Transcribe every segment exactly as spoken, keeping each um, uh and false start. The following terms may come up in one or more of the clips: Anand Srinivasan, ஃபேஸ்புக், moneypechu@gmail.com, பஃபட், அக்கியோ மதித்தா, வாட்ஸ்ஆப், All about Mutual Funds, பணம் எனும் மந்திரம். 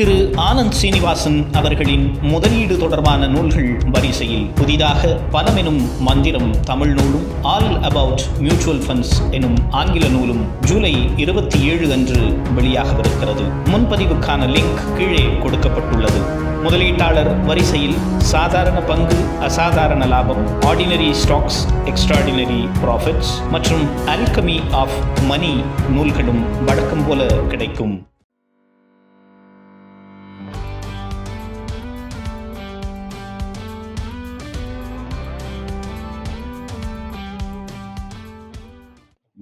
திரு ஆனந்த் சீனிவாசன் அவர்களின் முதலீடு தொடர்பான நூல்கள் வரிசையில் புதிதாக பணம் எனும் மந்திரம் தமிழ் நூலும் ஆல் அபவுட் மியூச்சுவல் ஃபண்ட்ஸ் எனும் ஆங்கில நூலும் ஜூலை இருபத்தி ஏழு அன்று வெளியாகவிருக்கிறது. முன்பதிவுக்கான லிங்க் கீழே கொடுக்கப்பட்டுள்ளது. முதலீட்டாளர் வரிசையில் சாதாரண பங்கு, அசாதாரண லாபம், ஆர்டினரி ஸ்டாக்ஸ், எக்ஸ்ட்ராடினரி ப்ராஃபிட்ஸ் மற்றும் அல்கமி ஆஃப் மணி நூல்களும் வழக்கம் போல கிடைக்கும்.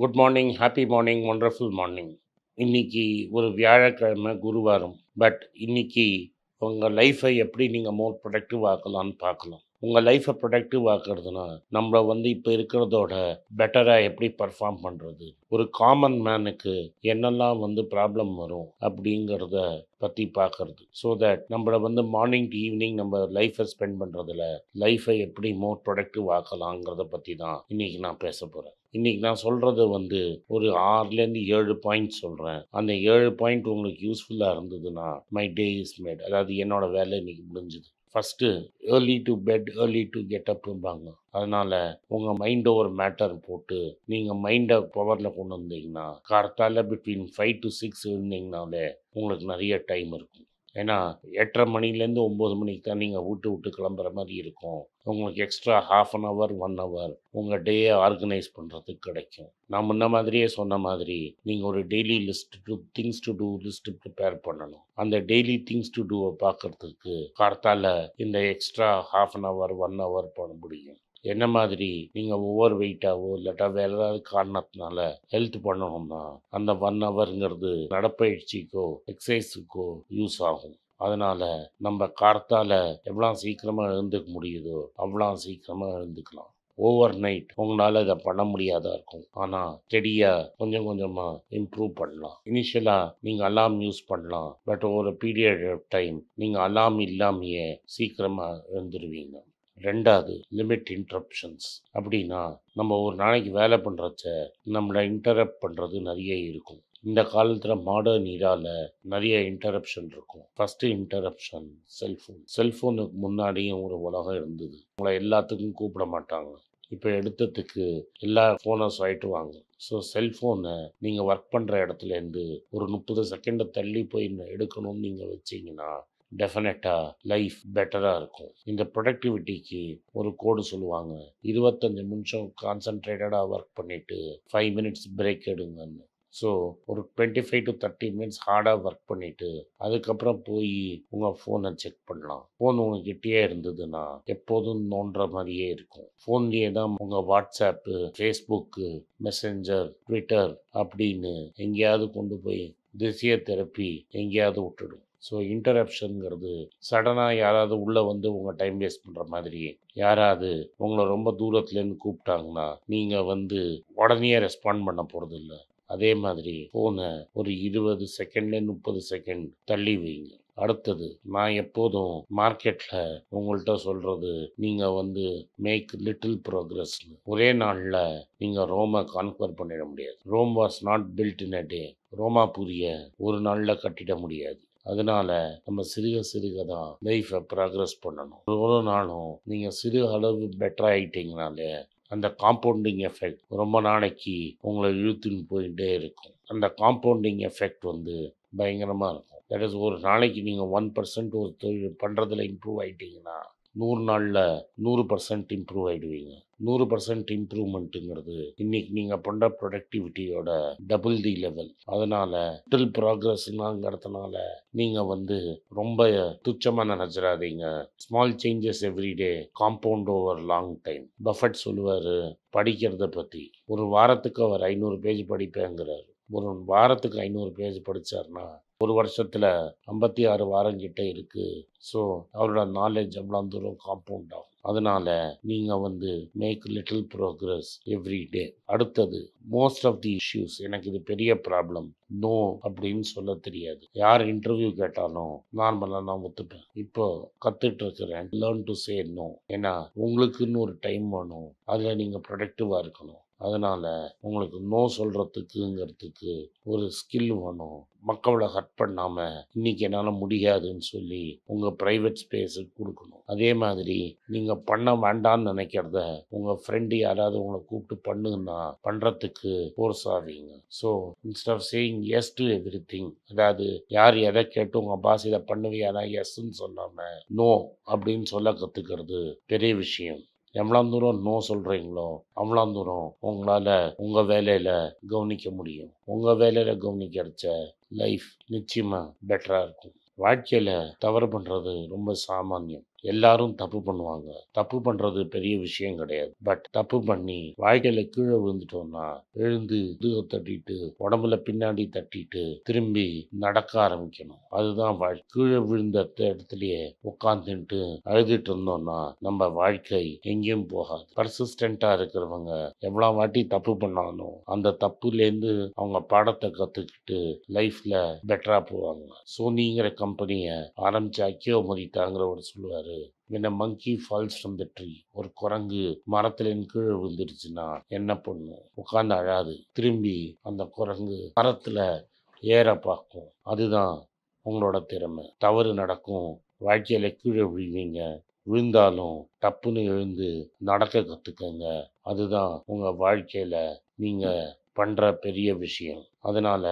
Good morning, happy morning, wonderful morning. இன்றைக்கி ஒரு வியாழக்கிழமை, குருவாரம். பட் இன்றைக்கி உங்கள் லைஃப்பை எப்படி நீங்கள் மோர் ப்ரொடக்டிவ் ஆக்கலாம்னு பார்க்கலாம். உங்கள் லைஃப்பை ப்ரொடக்டிவ் ஆக்குறதுனா நம்மளை வந்து இப்போ இருக்கிறதோட பெட்டராக எப்படி பர்ஃபார்ம் பண்ணுறது, ஒரு காமன் மேனுக்கு என்னெல்லாம் வந்து ப்ராப்ளம் வரும் அப்படிங்கிறத பற்றி பார்க்குறது. ஸோ தட் நம்மளை வந்து மார்னிங் டு ஈவினிங் நம்ம லைஃப்பை ஸ்பெண்ட் பண்ணுறதுல லைஃப்பை எப்படி மோர் ப்ரொடக்டிவ் ஆக்கலாங்கிறத பற்றி தான் இன்றைக்கி நான் பேச போகிறேன். இன்றைக்கி நான் சொல்கிறது வந்து ஒரு ஆறுலேருந்து ஏழு பாயிண்ட் சொல்கிறேன். அந்த ஏழு பாயிண்ட் உங்களுக்கு யூஸ்ஃபுல்லாக இருந்ததுன்னா மை டே இஸ் மேட், அதாவது என்னோடய வேலை இன்றைக்கி முடிஞ்சுது. First, early to bed, early to get அப்பும்பாங்க. அதனால் உங்கள் மைண்ட் ஓவர் மேட்டர் போட்டு நீங்கள் மைண்டை பவரில் கொண்டு வந்தீங்கன்னா கார்த்தால பிட்வீன் ஃபைவ் டு சிக்ஸ் இருந்தீங்கனாலே உங்களுக்கு நிறைய டைம் இருக்கும். ஏன்னா எட்டரை மணிலேருந்து ஒம்பது மணிக்கு தான் நீங்கள் விட்டு விட்டு கிளம்புற மாதிரி இருக்கும். உங்களுக்கு extra half an hour, one hour உங்கள் டேயை ஆர்கனைஸ் பண்ணுறதுக்கு கிடைக்கும். நான் முன்ன மாதிரியே சொன்ன மாதிரி நீங்கள் ஒரு daily list to things to do list prepare பண்ணணும். அந்த டெய்லி திங்ஸ் டு டூவை பார்க்குறதுக்கு கார்த்தால இந்த extra half an hour, one hour பண்ண முடியும். என்ன மாதிரி நீங்கள் ஓவர் வெயிட்டாகவோ இல்லாட்டா வேறு ஏதாவது காரணத்தினால ஹெல்த் பண்ணணும்னா அந்த ஒன் ஹவருங்கிறது நடப்பயிற்சிக்கோ எக்ஸசைஸுக்கோ யூஸ் ஆகும். அதனால் நம்ம கார்த்தால எவ்வளோ சீக்கிரமாக எழுந்துக்க முடியுதோ அவ்வளோ சீக்கிரமாக எழுந்துக்கலாம். ஓவர் நைட் உங்களால் அதை பண்ண முடியாதா இருக்கும், ஆனால் ஸ்டெடியாக கொஞ்சம் கொஞ்சமாக இம்ப்ரூவ் பண்ணலாம். இனிஷியலாக நீங்கள் அலாம் யூஸ் பண்ணலாம், பட் ஒரு பீரியட் ஆஃப் டைம் நீங்கள் அலாம் இல்லாமையே சீக்கிரமாக எழுந்துருவீங்க. ரெண்டாவது, லிமிட் இன்டரப்ஷன்ஸ். அப்படின்னா நம்ம ஒரு நாளைக்கு வேலை பண்ணுறச்ச நம்மளை இன்டரப்ட் பண்ணுறது நிறைய இருக்கும். இந்த காலத்தில் மாடர்ன் இரால நிறைய இன்டரப்ஷன் இருக்கும். First interruption cellphone. செல்ஃபோனுக்கு முன்னாடியும் ஒரு உலகம் இருந்தது. உங்களை எல்லாத்துக்கும் கூப்பிட மாட்டாங்க. இப்போ எடுத்ததுக்கு எல்லா ஃபோனும் ஆகிட்டுவாங்க. ஸோ செல்ஃபோனை நீங்கள் ஒர்க் பண்ணுற இடத்துலேருந்து ஒரு முப்பது செகண்டை தள்ளி போய் எடுக்கணும்னு நீங்கள் வச்சிங்கன்னா டெஃபினட்டாக லைஃப் பெட்டராக இருக்கும். இந்த ப்ரொடக்டிவிட்டிக்கு ஒரு கோடு சொல்லுவாங்க, இருபத்தஞ்சி நிமிஷம் கான்சன்ட்ரேட்டடாக ஒர்க் பண்ணிவிட்டு ஃபைவ் மினிட்ஸ் பிரேக் எடுங்கன்னு. ஸோ ஒரு twenty five to thirty minutes ஹார்டாக ஒர்க் பண்ணிவிட்டு அதுக்கப்புறம் போய் உங்கள் ஃபோனை செக் பண்ணலாம். ஃபோன் உங்ககிட்டயே இருந்ததுன்னா எப்போதும் நோண்டுற மாதிரியே இருக்கும். ஃபோன்லேயே தான் உங்கள் வாட்ஸ்ஆப்பு, ஃபேஸ்புக்கு, மெசஞ்சர், ட்விட்டர் அப்படின்னு எங்கேயாவது கொண்டு போய் திசையை திருப்பி எங்கேயாவது விட்டுடும். ஸோ இன்டரப்ஷனுங்கிறது சடனாக யாராவது உள்ளே வந்து உங்கள் டைம் வேஸ்ட் பண்ணுற மாதிரி, யாராவது உங்களை ரொம்ப தூரத்துலேருந்து கூப்பிட்டாங்கன்னா நீங்கள் வந்து உடனே ரெஸ்பாண்ட் பண்ண போகிறது இல்லை. அதே மாதிரி ஃபோனை ஒரு இருபது செகண்ட்லேருந்து முப்பது செகண்ட் தள்ளி வைங்க. அடுத்தது, நான் எப்போதும் மார்க்கெட்டில் உங்கள்கிட்ட சொல்கிறது நீங்கள் வந்து மேக் லிட்டில் ப்ரோக்ரஸ்னு. ஒரே நாளில் நீங்கள் ரோமை கான்கர் பண்ணிட முடியாது. Rome was not built in a day. ரோமாபுரிய ஒரு நாளில் கட்டிட முடியாது. அதனால் நம்ம சிறுக சிறுக தான் லைஃப்பை ப்ராக்ரஸ் பண்ணணும். ஒரு நாளும் நீங்கள் சிறு அளவு பெட்டர் ஆகிட்டிங்கனாலே அந்த காம்பவுண்டிங் எஃபெக்ட் ரொம்ப நாளைக்கு உங்களை இழுத்துன்னு போயிட்டே இருக்கும். அந்த காம்பவுண்டிங் எஃபெக்ட் வந்து பயங்கரமாக இருக்கும். தட் இஸ், ஒரு நாளைக்கு நீங்கள் ஒன் பர்சன்ட் ஒரு தொழில் பண்ணுறதுல இம்ப்ரூவ் ஆகிட்டிங்கன்னா நூறு நாளில் நூறு பர்சன்ட் இம்ப்ரூவ் ஆகிடுவீங்க. நூறு பர்சன்ட் இம்ப்ரூவ்மெண்ட்டுங்கிறது இன்றைக்கி நீங்கள் பண்ணுற ப்ரொடக்டிவிட்டியோட டபுள் தி லெவல். அதனால் லிட்டில் ப்ராக்ரஸ்னாங்கிறதுனால நீங்கள் வந்து ரொம்ப துச்சமாக நினச்சிடாதீங்க. Small changes everyday compound over long time. பஃபட் சொல்லுவார் படிக்கிறத பற்றி, ஒரு வாரத்துக்கு அவர் ஐநூறு பேஜ் படிப்பேங்கிறார். ஒரு வாரத்துக்கு ஐநூறு பேஜ் படித்தார்னா ஒரு வருஷத்தில் ஐம்பத்தி ஆறு வாரங்கிட்ட இருக்குது. ஸோ அவரோட நாலேஜ் அவ்வளோ தூரம் காம்பவுண்ட் ஆகும். அதனால் நீங்கள் வந்து make little progress every day. அடுத்தது, மோஸ்ட் ஆஃப் தி இஷ்யூஸ் எனக்கு இது பெரிய ப்ராப்ளம், நோ அப்படின்னு சொல்ல தெரியாது. யார் இன்டர்வியூ கேட்டாலும் நார்மலாக நான் ஒத்துப்பேன். இப்போ கற்றுட்ருக்கிறேன், லேர்ன் டு சே நோ. ஏன்னா உங்களுக்குன்னு ஒரு டைம் வேணும், அதில் நீங்கள் ப்ரொடக்டிவாக இருக்கணும். அதனால் உங்களுக்கு நோ சொல்கிறதுக்குங்கிறதுக்கு ஒரு ஸ்கில் வேணும். மக்களை ஹட் பண்ணாமல் இன்றைக்கி என்னால் முடியாதுன்னு சொல்லி உங்கள் ப்ரைவேட் ஸ்பேஸுக்கு கொடுக்கணும். அதே மாதிரி நீங்கள் பண்ண வேண்டான்னு நினைக்கிறத உங்கள் ஃப்ரெண்டு யாராவது உங்களை கூப்பிட்டு பண்ணுங்கன்னா பண்ணுறதுக்கு ஃபோர்ஸ் ஆவீங்க. So instead of saying yes to everything, அதாவது யார் எதை கேட்டு உங்கள் பாஸ் இதை பண்ணுவியானா எஸ்ன்னு சொல்லாமல் நோ அப்படின்னு சொல்ல கற்றுக்கிறது பெரிய விஷயம். எவ்வளோ தூரம் நோ சொல்கிறீங்களோ அவ்வளோ தூரம் உங்களால் உங்கள் வேலையில் கவனிக்க முடியும். உங்கள் வேலையில் கவனிக்கிறச்ச லைஃப் நிச்சயமாக பெட்டராக இருக்கும். வாழ்க்கையில் தவறு பண்ணுறது ரொம்ப சாமானியம். எல்லாரும் தப்பு பண்ணுவாங்க. தப்பு பண்ணுறது பெரிய விஷயம் கிடையாது. பட் தப்பு பண்ணி வாழ்க்கையில் கீழே விழுந்துட்டோம்னா எழுந்து தூக்க தட்டிட்டு உடம்புல பின்னாடி தட்டிட்டு திரும்பி நடக்க ஆரம்பிக்கணும். அதுதான் வாழ்க்கை. கீழே விழுந்த இடத்துலையே உட்காந்துட்டு அழுதுட்டு இருந்தோம்னா நம்ம வாழ்க்கை எங்கேயும் போகாது. பர்சிஸ்டண்ட்டாக இருக்கிறவங்க எவ்வளோ வாட்டி தப்பு பண்ணாலும் அந்த தப்புலேருந்து அவங்க பாடத்தை கற்றுக்கிட்டு லைஃப்பில் பெட்டராக போவாங்க. சோனிங்கிற கம்பெனியை ஆரம்பித்து அக்கியோ மதித்தாங்கிற ஒரு சொல்லுவார், when a monkey falls from the tree, ஒரு குரங்கு மரத்துல கீழே விழுந்துருச்சுன்னா என்ன பண்ணும்? உட்கார்ந்து அழாது. திரும்பி அந்த குரங்கு மரத்துல ஏற பார்க்கும். அதுதான் உங்களோட திறமை. தவறு நடக்கும், வாழ்க்கையில கீழே விழுவீங்க. விழுந்தாலும் டப்புன்னு எழுந்து நடக்க கத்துக்கங்க. அதுதான் உங்க வாழ்க்கையில நீங்க பண்ற பெரிய விஷயம். அதனால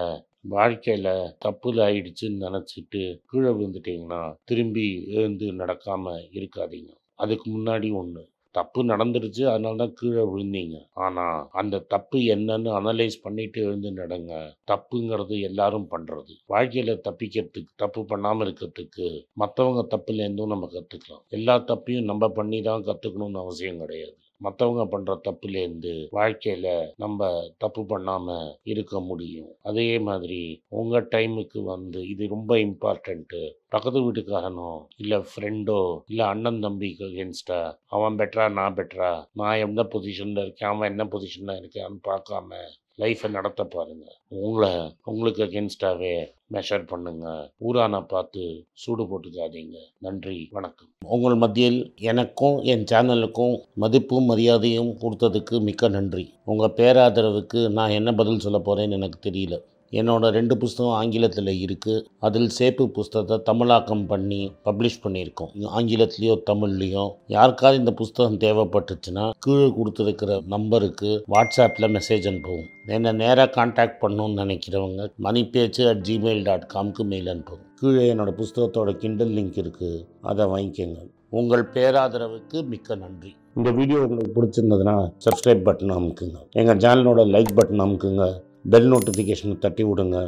வாழ்க்கையில் தப்புல ஆயிடுச்சுன்னு நினச்சிட்டு கீழே விழுந்துட்டிங்கன்னா திரும்பி எழுந்து நடக்காமல் இருக்காதீங்க. அதுக்கு முன்னாடி ஒன்று, தப்பு நடந்துருச்சு அதனால தான் கீழே விழுந்தீங்க. ஆனால் அந்த தப்பு என்னன்னு அனலைஸ் பண்ணிட்டு எழுந்து நடங்க. தப்புங்கிறது எல்லாரும் பண்ணுறது. வாழ்க்கையில் தப்பிக்கிறதுக்கு, தப்பு பண்ணாமல் இருக்கிறதுக்கு மற்றவங்க தப்புலேருந்தும் நம்ம கற்றுக்கலாம். எல்லா தப்பையும் நம்ம பண்ணி தான் கற்றுக்கணும்னு அவசியம் கிடையாது. மற்றவங்க பண்ணுற தப்புலேருந்து வாழ்க்கையில் நம்ம தப்பு பண்ணாமல் இருக்க முடியும். அதே மாதிரி உங்கள் டைமுக்கு வந்து இது ரொம்ப இம்பார்ட்டண்ட்டு. பக்கத்து வீட்டுக்காரனோ இல்லை ஃப்ரெண்டோ இல்லை அண்ணன் தம்பிக்கு அகேன்ஸ்டா அவன் பெட்டரா நான் பெட்டரா, நான் எந்த பொசிஷனில் இருக்கேன் அவன் என்ன பொசிஷனில் இருக்கான்னு பார்க்காம லைஃப்பை நடத்த பாருங்கள். உங்களை உங்களுக்கு அகேன்ஸ்டாகவே மெஷர் பண்ணுங்கள். ஊரான பார்த்து சூடு போட்டுக்காதீங்க. நன்றி, வணக்கம். உங்கள் மத்தியில் எனக்கும் என் சேனலுக்கும் மதிப்பும் மரியாதையும் கொடுத்ததுக்கு மிக்க நன்றி. உங்கள் பேராதரவுக்கு நான் என்ன பதில் சொல்ல போகிறேன்னு எனக்கு தெரியல. என்னோட ரெண்டு புஸ்தகம் ஆங்கிலத்தில் இருக்குது. அதில் சேப்பு புஸ்தகத்தை தமிழாக்கம் பண்ணி பப்ளிஷ் பண்ணியிருக்கோம், ஆங்கிலத்துலேயோ தமிழ்லேயோ. யாருக்காவது இந்த புஸ்தகம் தேவைப்பட்டுச்சுன்னா கீழே கொடுத்துருக்கிற நம்பருக்கு வாட்ஸ்அப்பில் மெசேஜ் அனுப்புவோம். என்னை நேராக கான்டாக்ட் பண்ணணும்னு நினைக்கிறவங்க மணிப்பேச்சு அட் ஜிமெயில் டாட் காம்க்கு மெயில் அனுப்புவோம். கீழே என்னோடய புஸ்தகத்தோட கிண்டல் லிங்க் இருக்குது, அதை வாங்கிக்கோங்க. உங்கள் பேராதரவுக்கு மிக்க நன்றி. இந்த வீடியோ உங்களுக்கு பிடிச்சிருந்ததுன்னா சப்ஸ்கிரைப் பட்டன் அமுக்குங்க. எங்கள் சேனலோட லைக் பட்டன் அமுக்குங்க. பெல் நோட்டிஃபிகேஷனை தட்டி விடுங்க.